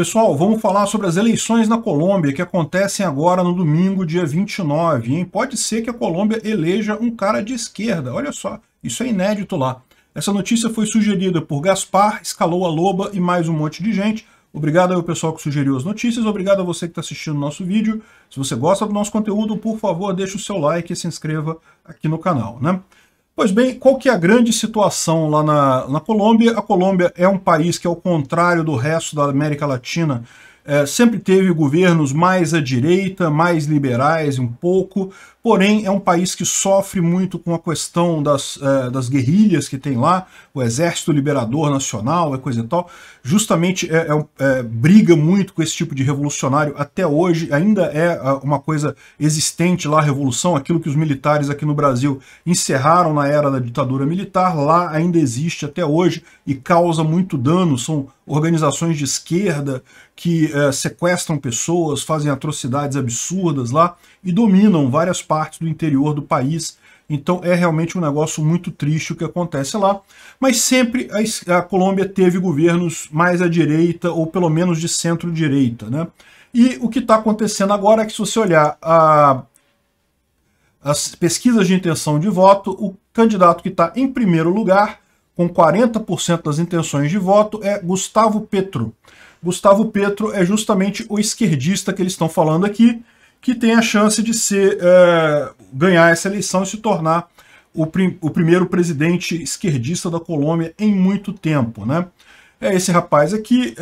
Pessoal, vamos falar sobre as eleições na Colômbia, que acontecem agora no domingo, dia 29, hein? Pode ser que a Colômbia eleja um cara de esquerda, olha só, isso é inédito lá. Essa notícia foi sugerida por Gaspar, Escalou a Loba e mais um monte de gente. Obrigado ao pessoal que sugeriu as notícias, obrigado a você que está assistindo o nosso vídeo. Se você gosta do nosso conteúdo, por favor, deixa o seu like e se inscreva aqui no canal, né? Pois bem, qual que é a grande situação lá na Colômbia? A Colômbia é um país que, ao contrário do resto da América Latina, sempre teve governos mais à direita, mais liberais um pouco, porém é um país que sofre muito com a questão das guerrilhas que tem lá, o Exército Libertador Nacional, coisa e tal, justamente briga muito com esse tipo de revolucionário até hoje, ainda é uma coisa existente lá a revolução, aquilo que os militares aqui no Brasil encerraram na era da ditadura militar, lá ainda existe até hoje e causa muito dano, são organizações de esquerda que sequestram pessoas, fazem atrocidades absurdas lá e dominam várias partes do interior do país. Então é realmente um negócio muito triste o que acontece lá. Mas sempre a Colômbia teve governos mais à direita ou pelo menos de centro-direita, né? E o que está acontecendo agora é que se você olhar as pesquisas de intenção de voto, o candidato que está em primeiro lugar com 40% das intenções de voto, é Gustavo Petro. Gustavo Petro é justamente o esquerdista que eles estão falando aqui, que tem a chance de ganhar essa eleição e se tornar o primeiro presidente esquerdista da Colômbia em muito tempo, né? É esse rapaz aqui,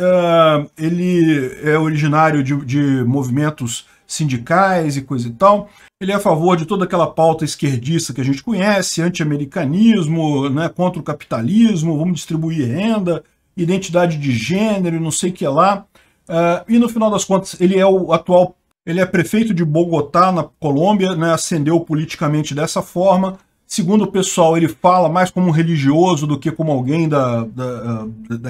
ele é originário de movimentos sindicais e coisa e tal. Ele é a favor de toda aquela pauta esquerdista que a gente conhece, anti-americanismo, né, contra o capitalismo, vamos distribuir renda, identidade de gênero, não sei o que lá. E no final das contas, ele é prefeito de Bogotá, na Colômbia, né, ascendeu politicamente dessa forma. Segundo o pessoal, ele fala mais como um religioso do que como alguém da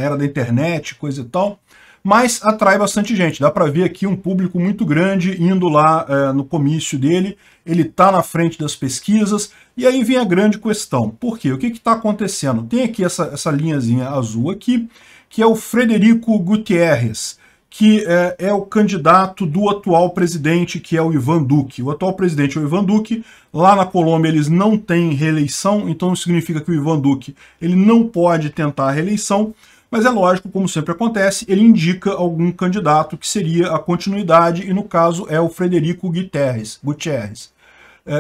era da internet, coisa e tal. Mas atrai bastante gente, dá para ver aqui um público muito grande indo lá no comício dele, ele está na frente das pesquisas, e aí vem a grande questão, por quê? O que está acontecendo? Tem aqui essa linhazinha azul aqui, que é o Frederico Gutiérrez, que é o candidato do atual presidente, que é o Ivan Duque. O atual presidente é o Ivan Duque, lá na Colômbia eles não têm reeleição, então isso significa que o Ivan Duque ele não pode tentar a reeleição. Mas é lógico, como sempre acontece, ele indica algum candidato que seria a continuidade, e no caso é o Frederico Gutiérrez.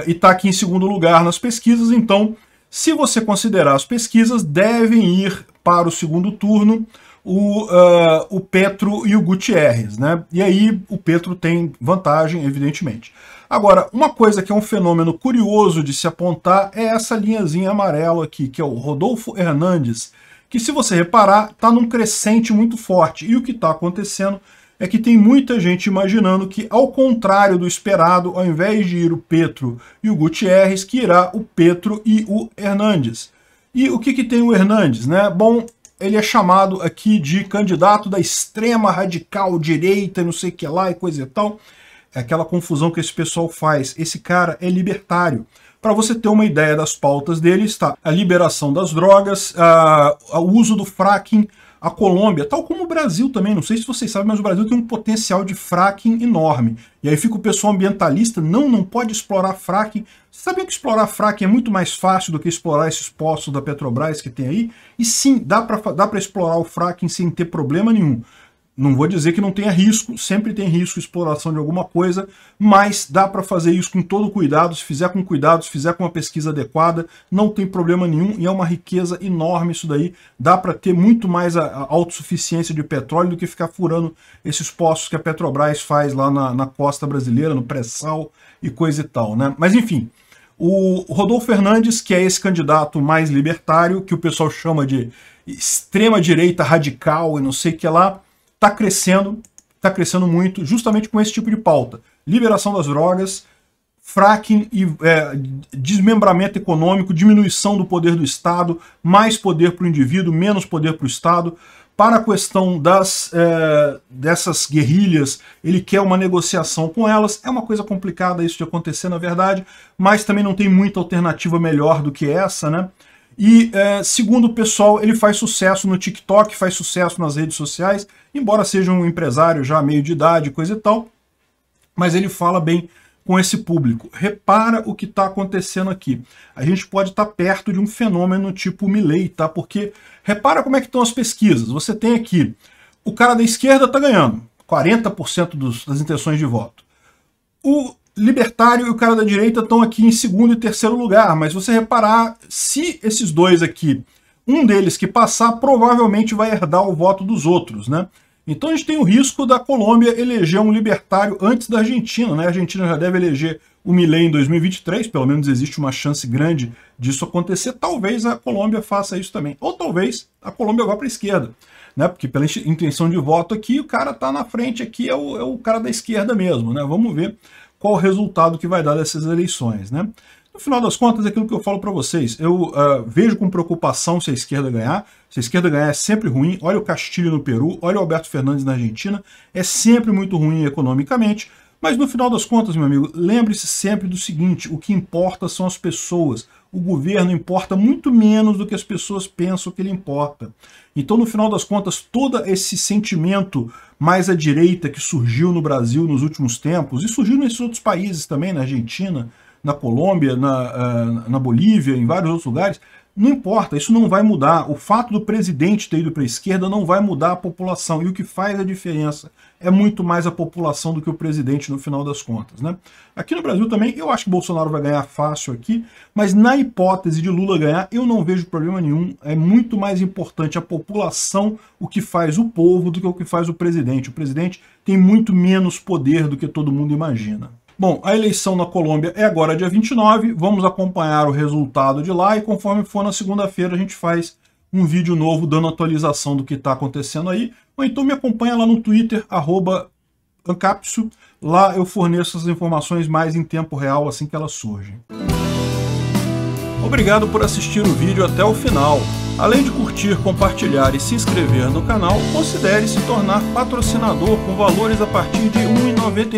E está aqui em segundo lugar nas pesquisas, então, se você considerar as pesquisas, devem ir para o segundo turno o Petro e o Gutiérrez, né? E aí o Petro tem vantagem, evidentemente. Agora, uma coisa que é um fenômeno curioso de se apontar é essa linhazinha amarela aqui, que é o Rodolfo Hernández, que se você reparar, está num crescente muito forte. E o que está acontecendo é que tem muita gente imaginando que, ao contrário do esperado, ao invés de ir o Petro e o Gutiérrez, que irá o Petro e o Hernández. E o que tem o Hernández, né? Bom, ele é chamado aqui de candidato da extrema radical direita, não sei o que lá e coisa e tal. É aquela confusão que esse pessoal faz. Esse cara é libertário. Para você ter uma ideia das pautas dele, está a liberação das drogas, o uso do fracking, a Colômbia, tal como o Brasil também, não sei se vocês sabem, mas o Brasil tem um potencial de fracking enorme. E aí fica o pessoal ambientalista, não pode explorar fracking. Você sabia que explorar fracking é muito mais fácil do que explorar esses poços da Petrobras que tem aí? E sim, dá para explorar o fracking sem ter problema nenhum. Não vou dizer que não tenha risco, sempre tem risco de exploração de alguma coisa, mas dá para fazer isso com todo cuidado, se fizer com cuidado, se fizer com uma pesquisa adequada, não tem problema nenhum e é uma riqueza enorme isso daí. Dá para ter muito mais a autossuficiência de petróleo do que ficar furando esses poços que a Petrobras faz lá na costa brasileira, no pré-sal e coisa e tal, né? Mas enfim, o Rodolfo Hernández, que é esse candidato mais libertário, que o pessoal chama de extrema-direita radical e não sei o que lá, está crescendo muito, justamente com esse tipo de pauta. Liberação das drogas, fracking, e desmembramento econômico, diminuição do poder do Estado, mais poder para o indivíduo, menos poder para o Estado. Para a questão dessas guerrilhas, ele quer uma negociação com elas. É uma coisa complicada isso de acontecer, na verdade, mas também não tem muita alternativa melhor do que essa, né? E, segundo o pessoal, ele faz sucesso no TikTok, faz sucesso nas redes sociais, embora seja um empresário já meio de idade, coisa e tal, mas ele fala bem com esse público. Repara o que está acontecendo aqui. A gente pode estar perto de um fenômeno tipo Milei, tá? Porque repara como é que estão as pesquisas. Você tem aqui, o cara da esquerda está ganhando 40% das intenções de voto. O libertário e o cara da direita estão aqui em segundo e terceiro lugar, mas você reparar, se esses dois aqui, um deles que passar, provavelmente vai herdar o voto dos outros, né? Então a gente tem o risco da Colômbia eleger um libertário antes da Argentina, né? A Argentina já deve eleger o Milei em 2023, pelo menos existe uma chance grande disso acontecer. Talvez a Colômbia faça isso também, ou talvez a Colômbia vá para a esquerda, né? Porque pela intenção de voto aqui, o cara está na frente aqui, é o cara da esquerda mesmo, né? Vamos ver qual o resultado que vai dar dessas eleições, né? No final das contas, é aquilo que eu falo para vocês. Eu vejo com preocupação se a esquerda ganhar. Se a esquerda ganhar é sempre ruim. Olha o Castilho no Peru, olha o Alberto Fernandes na Argentina. É sempre muito ruim economicamente. Mas no final das contas, meu amigo, lembre-se sempre do seguinte: o que importa são as pessoas. O governo importa muito menos do que as pessoas pensam que ele importa. Então, no final das contas, todo esse sentimento mais à direita que surgiu no Brasil nos últimos tempos, e surgiu nesses outros países também, na Argentina, na Colômbia, na Bolívia, em vários outros lugares, não importa, isso não vai mudar. O fato do presidente ter ido para a esquerda não vai mudar a população. E o que faz a diferença é muito mais a população do que o presidente no final das contas, né? Aqui no Brasil também, eu acho que Bolsonaro vai ganhar fácil aqui, mas na hipótese de Lula ganhar, eu não vejo problema nenhum. É muito mais importante a população, o que faz o povo, do que o que faz o presidente. O presidente tem muito menos poder do que todo mundo imagina. Bom, a eleição na Colômbia é agora dia 29, vamos acompanhar o resultado de lá e conforme for na segunda-feira a gente faz um vídeo novo dando atualização do que está acontecendo aí, ou então me acompanha lá no Twitter, @ancap.su, lá eu forneço as informações mais em tempo real assim que elas surgem. Obrigado por assistir o vídeo até o final. Além de curtir, compartilhar e se inscrever no canal, considere se tornar patrocinador com valores a partir de R$ 1,99.